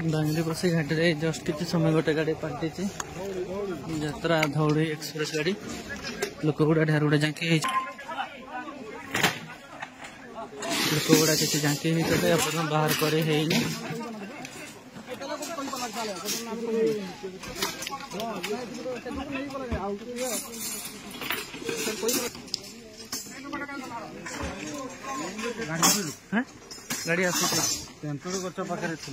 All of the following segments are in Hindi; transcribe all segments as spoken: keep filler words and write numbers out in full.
दांगली बस घाट जस्ट किसी समय गोटे गाड़ी पलटी यात्रा धौड़ी एक्सप्रेस गाड़ी लोक गुड़ा ढेर गुड़ा झांकी लोक गुड़ा किसी झांकी बाहर करे गाड़ी आसो गच पाखे थी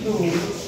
Thank you.